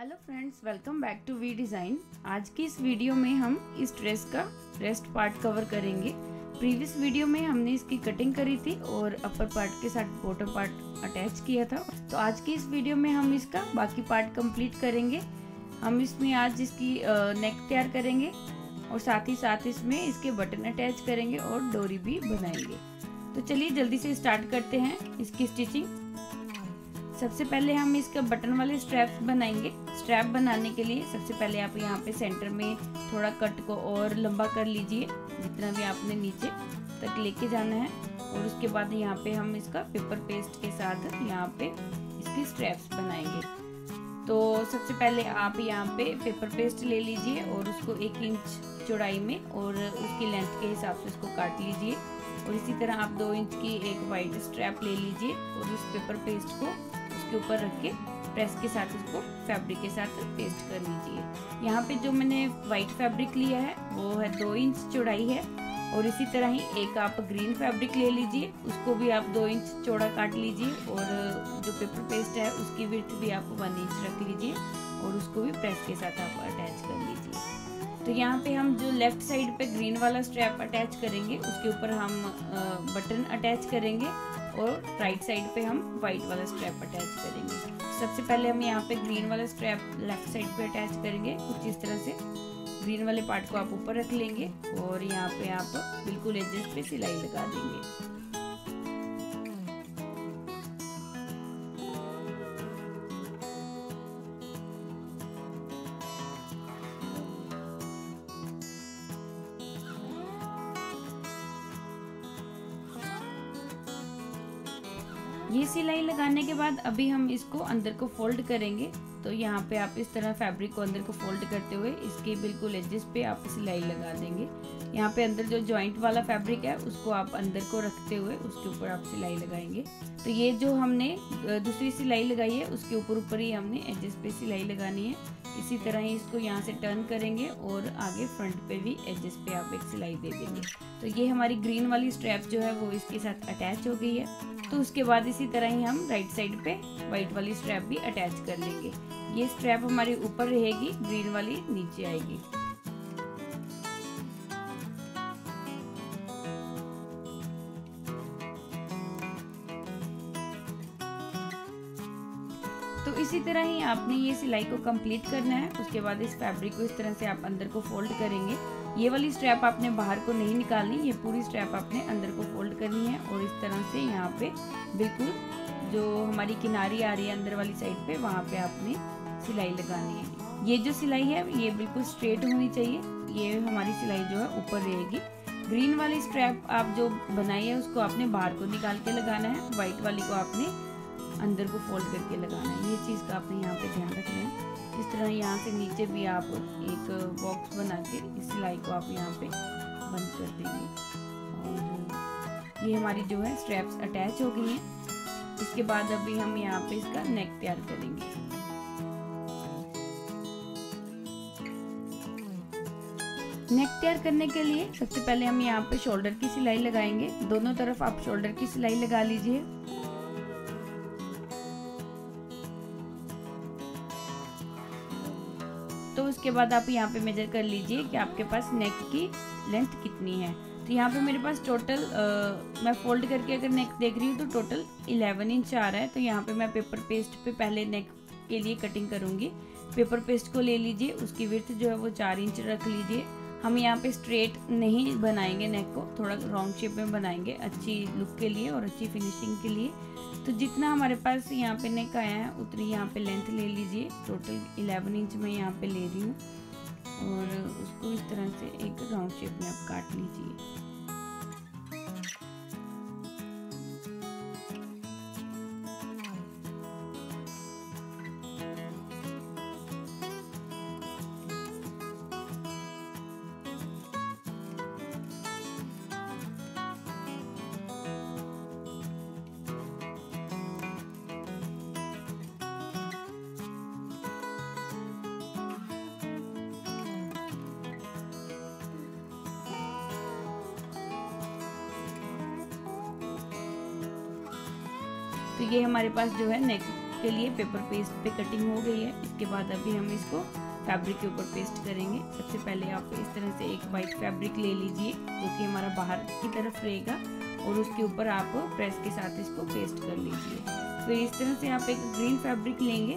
Hello friends, welcome back to V design. आज की इस वीडियो में हम इस ड्रेस का रेस्ट पार्ट कवर करेंगे। प्रीवियस वीडियो में हमने इसकी कटिंग करी थी और अपर पार्ट के साथ बॉटम पार्ट अटैच किया था, तो आज की इस वीडियो में हम इसका बाकी पार्ट कंप्लीट करेंगे। हम इसमें आज इसकी नेक तैयार करेंगे और साथ ही साथ इसमें इसके बटन अटैच करेंगे और डोरी भी बनाएंगे। तो चलिए जल्दी से स्टार्ट करते हैं इसकी स्टिचिंग। सबसे पहले हम इसका बटन वाले स्ट्रैप्स बनाएंगे। स्ट्रैप बनाने के लिए सबसे पहले आप यहाँ पे सेंटर में थोड़ा कट को और लंबा कर लीजिए, जितना भी आपने नीचे तक लेके जाना है। और उसके बाद यहाँ पे हम इसका पेपर पेस्ट के साथ यहाँ पे इसके स्ट्रैप्स बनाएंगे। तो सबसे पहले आप यहाँ पे पेपर पेस्ट ले लीजिए और उसको 1 इंच चौड़ाई में और उसकी लेंथ के हिसाब से उसको काट लीजिए। और इसी तरह आप 2 इंच की एक वाइड स्ट्रैप ले लीजिए और उस पेपर पेस्ट को उसके ऊपर रख के प्रेस के साथ उसको फैब्रिक के साथ पेस्ट कर लीजिए। यहाँ पे जो मैंने वाइट फैब्रिक लिया है वो है 2 इंच चौड़ाई है। और इसी तरह ही एक आप ग्रीन फैब्रिक ले लीजिए, उसको भी आप 2 इंच चौड़ा काट लीजिए और जो पेपर पेस्ट है उसकी विड्थ भी आप 1 इंच रख लीजिए और उसको भी प्रेस के साथ आप अटैच कर लीजिए। तो यहाँ पे हम जो लेफ्ट साइड पे ग्रीन वाला स्ट्रैप अटैच करेंगे उसके ऊपर हम बटन अटैच करेंगे और राइट साइड पे हम वाइट वाला स्ट्रैप अटैच करेंगे। सबसे पहले हम यहाँ पे ग्रीन वाला स्ट्रैप लेफ्ट साइड पे अटैच करेंगे। कुछ इस तरह से ग्रीन वाले पार्ट को आप ऊपर रख लेंगे और यहाँ पे आप बिल्कुल एजेस पे सिलाई लगा देंगे। ये सिलाई लगाने के बाद अभी हम इसको अंदर को फोल्ड करेंगे। तो यहाँ पे आप इस तरह फैब्रिक को अंदर को फोल्ड करते हुए इसके बिल्कुल एजेस पे आप सिलाई लगा देंगे। यहाँ पे अंदर जो जॉइंट वाला फैब्रिक है उसको आप अंदर को रखते हुए उसके ऊपर आप सिलाई लगाएंगे। तो ये जो हमने दूसरी सिलाई लगाई है उसके ऊपर ही हमने एजेस पे सिलाई लगानी है। इसी तरह ही इसको यहाँ से टर्न करेंगे और आगे फ्रंट पे भी एजेस पे आप एक सिलाई दे देंगे। तो ये हमारी ग्रीन वाली स्ट्रैप जो है वो इसके साथ अटैच हो गई है। तो उसके बाद इसी तरह ही हम राइट साइड पे वाइट वाली स्ट्रैप भी अटैच कर लेंगे। ये स्ट्रैप हमारी ऊपर रहेगी, ग्रीन वाली नीचे आएगी। तो इसी तरह ही आपने ये सिलाई को कंप्लीट करना है। उसके बाद इस फैब्रिक को इस तरह से आप अंदर को फोल्ड करेंगे। ये वाली स्ट्रैप आपने बाहर को नहीं निकालनी, ये पूरी स्ट्रैप आपने अंदर को फोल्ड करनी है। और इस तरह से यहाँ पे बिल्कुल जो हमारी किनारी आ रही है अंदर वाली साइड पे, वहाँ पे आपने सिलाई लगानी है। ये जो सिलाई है ये बिल्कुल स्ट्रेट होनी चाहिए। ये हमारी सिलाई जो है ऊपर रहेगी। ग्रीन वाली स्ट्रैप आप जो बनाई है उसको आपने बाहर को निकाल के लगाना है, व्हाइट वाली को आपने अंदर को फोल्ड करके लगाना है। ये चीज़ का आपने यहाँ पे ध्यान रखना है। इस तरह यहाँ से नीचे भी आप एक बॉक्स बना के इस सिलाई को आप यहाँ पे बंद कर देंगे। और ये हमारी जो है स्ट्रैप्स अटैच हो गई हैं। इसके बाद अभी हम यहाँ पे इसका नेक तैयार करेंगे। नेक तैयार करने के लिए सबसे पहले हम यहाँ पे शोल्डर की सिलाई लगाएंगे। दोनों तरफ आप शोल्डर की सिलाई लगा लीजिए। तो उसके बाद आप यहाँ पे मेजर कर लीजिए कि आपके पास नेक की लेंथ कितनी है। तो यहाँ पे मेरे पास टोटल मैं फोल्ड करके अगर नेक देख रही हूँ तो टोटल 11 इंच आ रहा है। तो यहाँ पे मैं पेपर पेस्ट पे पहले नेक के लिए कटिंग करूँगी। पेपर पेस्ट को ले लीजिए, उसकी विड्थ जो है वो 4 इंच रख लीजिए। हम यहाँ पे स्ट्रेट नहीं बनाएंगे नेक को, थोड़ा राउंड शेप में बनाएंगे अच्छी लुक के लिए और अच्छी फिनिशिंग के लिए। तो जितना हमारे पास यहाँ पे नेक आया है उतनी यहाँ पे लेंथ ले लीजिए। टोटल 11 इंच में यहाँ पे ले रही हूँ और उसको इस तरह से एक राउंड शेप में आप काट लीजिए। तो ये हमारे पास जो है नेक इसके लिए पेपर पेस्ट पे कटिंग हो गई है। इसके बाद अभी हम इसको फैब्रिक के ऊपर पेस्ट करेंगे। सबसे पहले आप इस तरह से एक वाइट फैब्रिक ले लीजिए जो कि हमारा बाहर की तरफ रहेगा और उसके ऊपर आप प्रेस के साथ इसको पेस्ट कर लीजिए। तो इस तरह से आप एक ग्रीन फैब्रिक लेंगे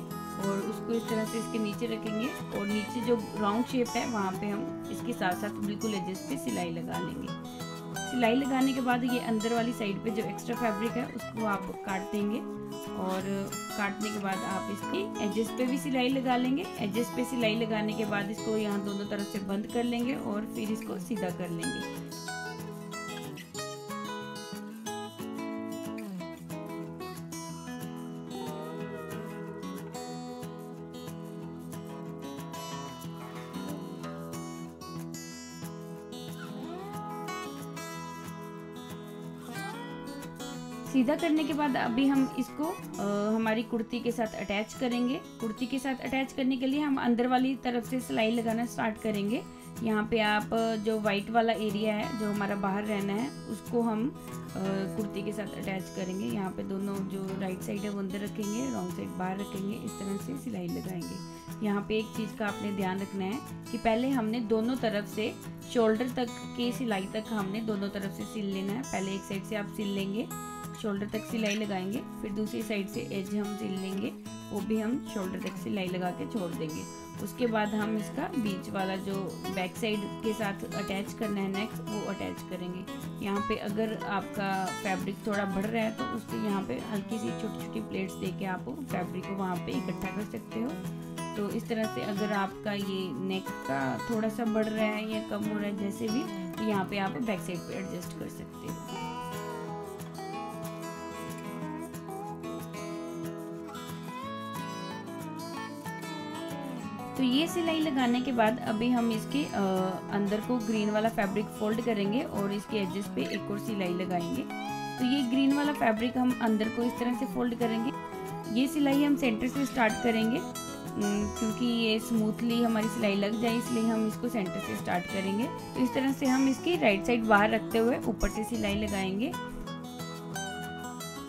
और उसको इस तरह से इसके नीचे रखेंगे और नीचे जो राउंड शेप है वहाँ पे हम इसके साथ साथ बिल्कुल एजेस पे सिलाई लगा लेंगे। सिलाई लगाने के बाद ये अंदर वाली साइड पे जो एक्स्ट्रा फैब्रिक है उसको आप काट देंगे और काटने के बाद आप इसके एजेस पे भी सिलाई लगा लेंगे। एजेस पे सिलाई लगाने के बाद इसको यहाँ दोनों तरफ से बंद कर लेंगे और फिर इसको सीधा कर लेंगे। सीधा करने के बाद अभी हम इसको हमारी कुर्ती के साथ अटैच करेंगे। कुर्ती के साथ अटैच करने के लिए हम अंदर वाली तरफ से सिलाई लगाना स्टार्ट करेंगे। यहाँ पे आप जो वाइट वाला एरिया है जो हमारा बाहर रहना है उसको हम कुर्ती के साथ अटैच करेंगे। यहाँ पे दोनों जो राइट साइड है वो अंदर रखेंगे, रॉन्ग साइड बाहर रखेंगे। इस तरह से सिलाई लगाएंगे। यहाँ पे एक चीज़ का आपने ध्यान रखना है कि पहले हमने दोनों तरफ से शोल्डर तक के सिलाई तक हमने दोनों तरफ से सिल लेना है। पहले एक साइड से आप सिल लेंगे, शोल्डर तक सिलाई लगाएंगे, फिर दूसरी साइड से एज हम सिल लेंगे, वो भी हम शोल्डर तक सिलाई लगा के छोड़ देंगे। उसके बाद हम इसका बीच वाला जो बैक साइड के साथ अटैच करना है नेक्स्ट वो अटैच करेंगे। यहाँ पे अगर आपका फैब्रिक थोड़ा बढ़ रहा है तो उसको यहाँ पे हल्की सी छोटी छोटी प्लेट्स देके आप फैब्रिक को वहाँ पे इकट्ठा कर सकते हो। तो इस तरह से अगर आपका ये नेक का थोड़ा सा बढ़ रहा है या कम हो रहा है जैसे भी, तो यहाँ पे आप बैक साइड पर एडजस्ट कर सकते हो। तो ये सिलाई लगाने के बाद अभी हम इसके अंदर को ग्रीन वाला फैब्रिक फोल्ड करेंगे और इसके एजेस पे एक और सिलाई लगाएंगे। तो ये ग्रीन वाला फैब्रिक हम अंदर को इस तरह से फोल्ड करेंगे। ये सिलाई हम सेंटर से स्टार्ट करेंगे क्योंकि ये स्मूथली हमारी सिलाई लग जाए इसलिए हम इसको सेंटर से स्टार्ट करेंगे। तो इस तरह से हम इसकी राइट साइड बाहर रखते हुए ऊपर से सिलाई लगाएंगे।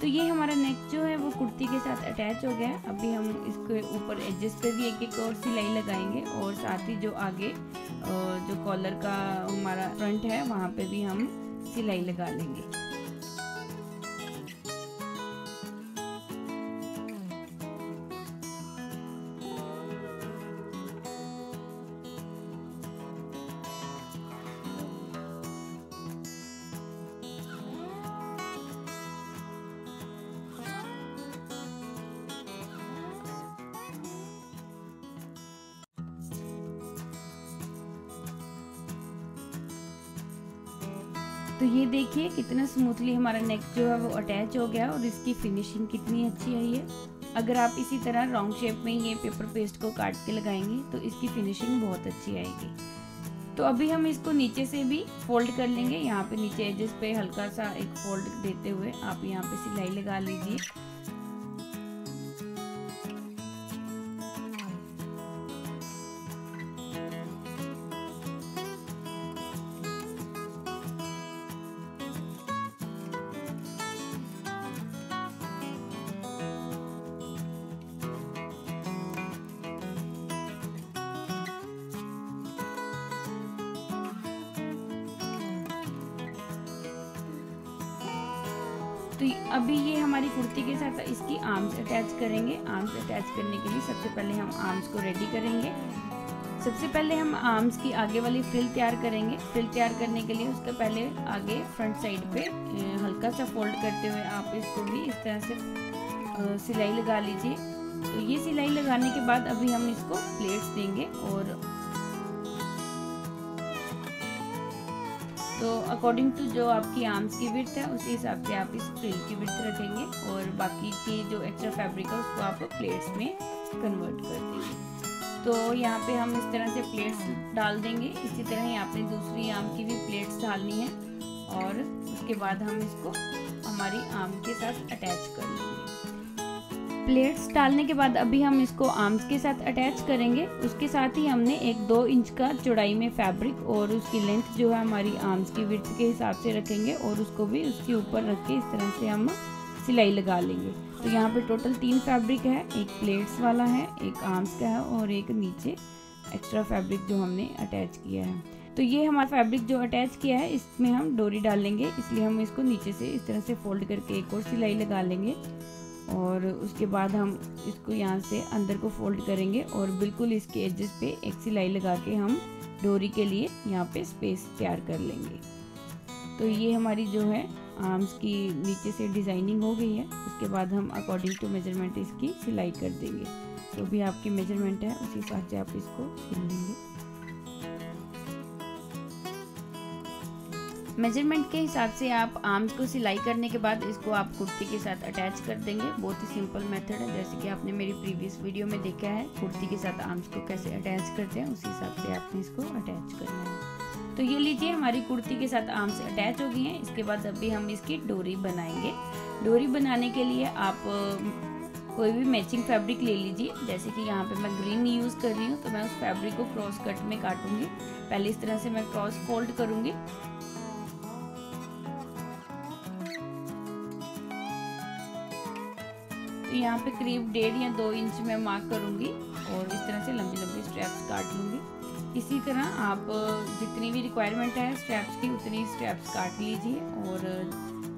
तो ये हमारा नेक जो है वो कुर्ती के साथ अटैच हो गया। अभी हम इसके ऊपर एजेस पे भी एक एक और सिलाई लगाएंगे और साथ ही जो आगे जो कॉलर का हमारा फ्रंट है वहाँ पे भी हम सिलाई लगा लेंगे। तो ये देखिए कितना स्मूथली हमारा नेक जो है वो अटैच हो गया और इसकी फिनिशिंग कितनी अच्छी आई है। अगर आप इसी तरह राउंड शेप में ये पेपर पेस्ट को काट के लगाएंगे तो इसकी फिनिशिंग बहुत अच्छी आएगी। तो अभी हम इसको नीचे से भी फोल्ड कर लेंगे। यहाँ पे नीचे एजेस पे हल्का सा एक फोल्ड देते हुए आप यहाँ पे सिलाई लगा लीजिए। तो अभी ये हमारी कुर्ती के साथ इसकी आर्म्स अटैच करेंगे। आर्म्स अटैच करने के लिए सबसे पहले हम आर्म्स को रेडी करेंगे। सबसे पहले हम आर्म्स की आगे वाली फ्रिल तैयार करेंगे। फ्रिल तैयार करने के लिए उसका पहले आगे फ्रंट साइड पे हल्का सा फोल्ड करते हुए आप इसको भी इस तरह से सिलाई लगा लीजिए। तो ये सिलाई लगाने के बाद अभी हम इसको प्लेट्स देंगे और तो अकॉर्डिंग टू जो आपकी आर्म्स की विड्थ है उसी हिसाब से आप इस फ्रिल की विड्थ रखेंगे और बाकी की जो एक्स्ट्रा फैब्रिक है उसको आप प्लेट्स में कन्वर्ट कर देंगे। तो यहाँ पे हम इस तरह से प्लेट्स डाल देंगे। इसी तरह ही आपने दूसरी आर्म की भी प्लेट्स डालनी है और उसके बाद हम इसको हमारी आर्म के साथ अटैच कर लेंगे। प्लेट्स डालने के बाद अभी हम इसको आर्म्स के साथ अटैच करेंगे। उसके साथ ही हमने एक 2 इंच का चौड़ाई में फैब्रिक और उसकी लेंथ जो है हमारी आर्म्स की विड्थ के हिसाब से रखेंगे और उसको भी उसके ऊपर रख के इस तरह से हम सिलाई लगा लेंगे। तो यहाँ पे टोटल 3 फैब्रिक है, एक प्लेट्स वाला है, एक आर्म्स का है और एक नीचे एक्स्ट्रा फैब्रिक जो हमने अटैच किया है। तो ये हमारा फैब्रिक जो अटैच किया है इसमें हम डोरी डाल लेंगे, इसलिए हम इसको नीचे से इस तरह से फोल्ड करके एक और सिलाई लगा लेंगे और उसके बाद हम इसको यहाँ से अंदर को फोल्ड करेंगे और बिल्कुल इसके एजेस पे एक सिलाई लगा के हम डोरी के लिए यहाँ पे स्पेस तैयार कर लेंगे। तो ये हमारी जो है आर्म्स की नीचे से डिज़ाइनिंग हो गई है। उसके बाद हम अकॉर्डिंग टू मेजरमेंट इसकी सिलाई कर देंगे, जो भी आपकी मेजरमेंट है उसी हिसाब से आप इसको सिल लेंगे। मेजरमेंट के हिसाब से आप आर्म्स को सिलाई करने के बाद इसको आप कुर्ती के साथ अटैच कर देंगे। बहुत ही सिंपल मेथड है, जैसे कि आपने मेरी प्रीवियस वीडियो में देखा है कुर्ती के साथ आर्म्स को कैसे अटैच करते हैं, उसी हिसाब से आपने इसको अटैच करना है। तो ये लीजिए हमारी कुर्ती के साथ आर्म्स अटैच हो गई हैं। इसके बाद अभी हम इसकी डोरी बनाएंगे। डोरी बनाने के लिए आप कोई भी मैचिंग फैब्रिक ले लीजिए, जैसे कि यहाँ पे मैं ग्रीन यूज़ कर रही हूँ तो मैं उस फैब्रिक को क्रॉस कट में काटूँगी। पहले इस तरह से मैं क्रॉस फोल्ड करूँगी। तो यहाँ पे करीब 1.5 या 2 इंच में मार्क करूँगी और इस तरह से लंबी लंबी स्ट्रैप्स काट लूँगी। इसी तरह आप जितनी भी रिक्वायरमेंट है स्ट्रैप्स की उतनी स्ट्रैप्स काट लीजिए। और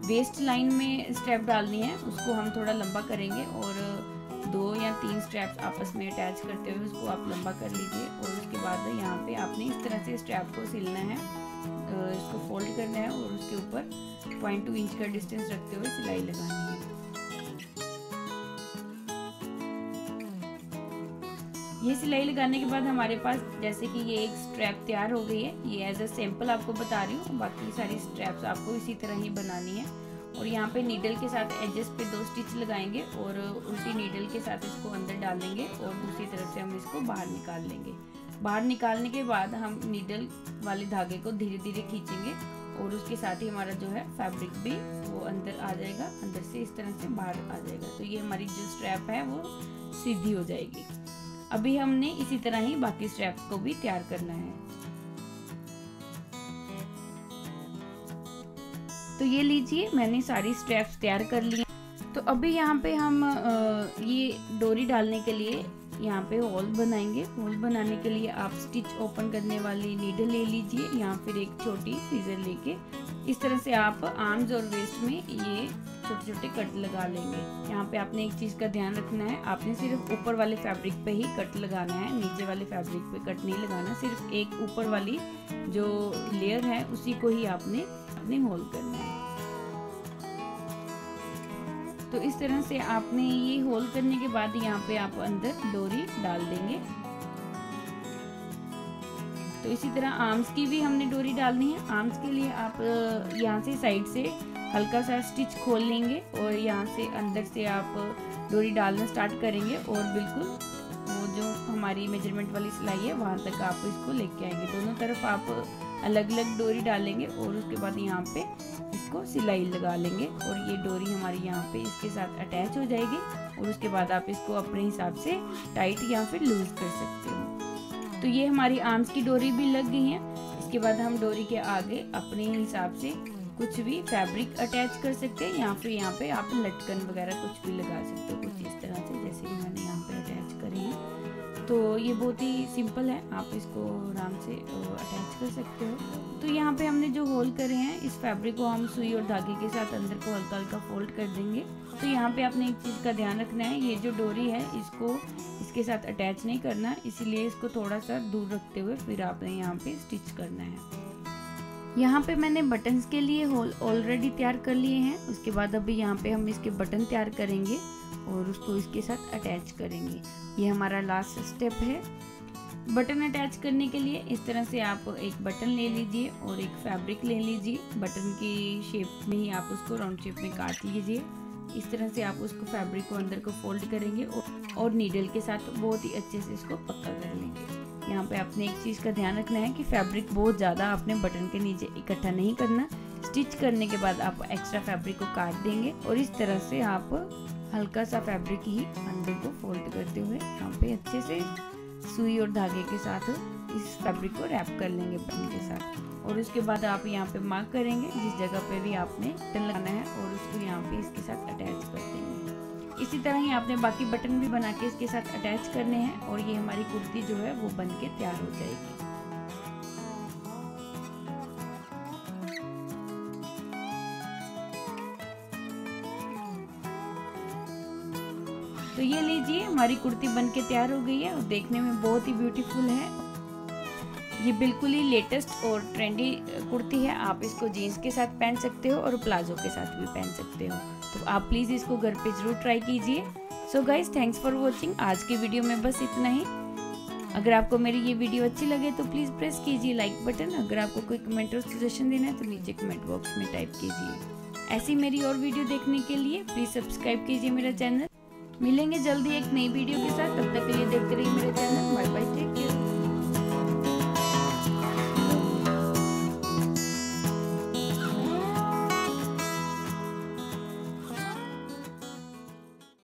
वेस्ट लाइन में स्ट्रैप डालनी है, उसको हम थोड़ा लंबा करेंगे और 2 या 3 स्ट्रैप्स आपस में अटैच करते हुए उसको आप लंबा कर लीजिए। और उसके बाद यहाँ पर आपने इस तरह से स्ट्रैप को सिलना है, इसको फोल्ड करना है और उसके ऊपर 0.2 इंच का डिस्टेंस रखते हुए सिलाई लगानी है। ये सिलाई लगाने के बाद हमारे पास जैसे कि ये एक स्ट्रैप तैयार हो गई है। ये एज अ सैंपल आपको बता रही हूँ, बाकी सारी स्ट्रैप्स आपको इसी तरह ही बनानी है। और यहाँ पे नीडल के साथ एजेस पे 2 स्टिच लगाएंगे और उल्टी नीडल के साथ इसको अंदर डालेंगे और दूसरी तरफ से हम इसको बाहर निकाल लेंगे। बाहर निकालने के बाद हम नीडल वाले धागे को धीरे धीरे खींचेंगे और उसके साथ ही हमारा जो है फैब्रिक भी वो अंदर आ जाएगा, अंदर से इस तरह से बाहर आ जाएगा। तो ये हमारी जो स्ट्रैप है वो सीधी हो जाएगी। अभी हमने इसी तरह ही बाकी स्ट्रैप्स को भी तैयार करना है। तो ये लीजिए मैंने सारी स्ट्रैप्स तैयार कर ली। तो अभी यहाँ पे हम ये डोरी डालने के लिए यहाँ पे होल बनाएंगे। होल बनाने के लिए आप स्टिच ओपन करने वाली नीडल ले लीजिए या फिर एक छोटी सीजर लेके इस तरह से आप आर्म्स और वेस्ट में ये छोटे छोटे कट लगा लेंगे। यहाँ पे आपने एक चीज़ का ध्यान रखना है, आपने सिर्फ ऊपर वाले फैब्रिक पे ही कट लगाना है, नीचे वाले फैब्रिक पे कट नहीं लगाना। सिर्फ एक ऊपर वाली जो लेयर है उसी को ही आपने अपने होल करना है। तो इस तरह से आपने ये होल करने के बाद यहाँ पे आप अंदर डोरी डाल देंगे। तो इसी तरह आर्म्स की भी हमने डोरी डालनी है। आर्म्स के लिए आप यहाँ से साइड से हल्का सा स्टिच खोल लेंगे और यहाँ से अंदर से आप डोरी डालना स्टार्ट करेंगे और बिल्कुल वो जो हमारी मेजरमेंट वाली सिलाई है वहाँ तक आप इसको लेके आएंगे। दोनों तरफ आप अलग अलग डोरी डालेंगे और उसके बाद यहाँ पे इसको सिलाई लगा लेंगे और ये डोरी हमारी यहाँ पे इसके साथ अटैच हो जाएगी। और उसके बाद आप इसको अपने हिसाब से टाइट या फिर लूज कर सकते हो। तो ये हमारी आर्म्स की डोरी भी लग गई है। इसके बाद हम डोरी के आगे अपने हिसाब से कुछ भी फैब्रिक अटैच कर सकते हैं या फिर यहाँ पे आप लटकन वगैरह कुछ भी लगा सकते हो, कुछ इस तरह से जैसे कि मैंने यहाँ पे अटैच करी है। तो ये बहुत ही सिंपल है, आप इसको आराम से अटैच कर सकते हो। तो यहाँ पे हमने जो होल करे हैं इस फैब्रिक को हम सुई और धागे के साथ अंदर को हल्का हल्का फोल्ड कर देंगे। तो यहाँ पे आपने एक चीज़ का ध्यान रखना है, ये जो डोरी है इसको इसके साथ अटैच नहीं करना, इसीलिए इसको थोड़ा सा दूर रखते हुए फिर आपने यहाँ पे स्टिच करना है। यहाँ पे मैंने बटन्स के लिए होल ऑलरेडी तैयार कर लिए हैं। उसके बाद अभी यहाँ पे हम इसके बटन तैयार करेंगे और उसको इसके साथ अटैच करेंगे। ये हमारा लास्ट स्टेप है। बटन अटैच करने के लिए इस तरह से आप एक बटन ले लीजिए और एक फैब्रिक ले लीजिए। बटन की शेप में ही आप उसको राउंड शेप में काट लीजिए। इस तरह से आप उसको फैब्रिक को अंदर को फोल्ड करेंगे और नीडल के साथ बहुत ही अच्छे से इसको पक्का कर लेंगे। यहाँ पे आपने एक चीज़ का ध्यान रखना है कि फैब्रिक बहुत ज़्यादा आपने बटन के नीचे इकट्ठा नहीं करना। स्टिच करने के बाद आप एक्स्ट्रा फैब्रिक को काट देंगे और इस तरह से आप हल्का सा फैब्रिक ही अंदर को फोल्ड करते हुए यहाँ पे अच्छे से सुई और धागे के साथ इस फैब्रिक को रैप कर लेंगे बटन के साथ। और उसके बाद आप यहाँ पे मार्क करेंगे जिस जगह पे भी आपने बटन लगाना है और उसको यहाँ पे इसके साथ अटैच कर देंगे। इसी तरह ही आपने बाकी बटन भी बना के इसके साथ अटैच करने हैं और ये हमारी कुर्ती जो है वो बन के तैयार हो जाएगी। तो ये लीजिए हमारी कुर्ती बन के तैयार हो गई है और देखने में बहुत ही ब्यूटीफुल है। ये बिल्कुल ही लेटेस्ट और ट्रेंडी कुर्ती है। आप इसको जीन्स के साथ पहन सकते हो और प्लाजो के साथ भी पहन सकते हो। तो आप प्लीज़ इसको घर पे ज़रूर ट्राई कीजिए। So guys, thanks for watching. आज की वीडियो में बस इतना ही। अगर आपको मेरी ये वीडियो अच्छी लगे तो प्लीज़ प्रेस कीजिए लाइक बटन। अगर आपको कोई कमेंट और सजेशन देना है तो नीचे कमेंट बॉक्स में टाइप कीजिए। ऐसी मेरी और वीडियो देखने के लिए प्लीज़ सब्सक्राइब कीजिए मेरा चैनल। मिलेंगे जल्दी एक नई वीडियो के साथ, तब तक के लिए देखते रहिए मेरा channel. Bye bye, take care.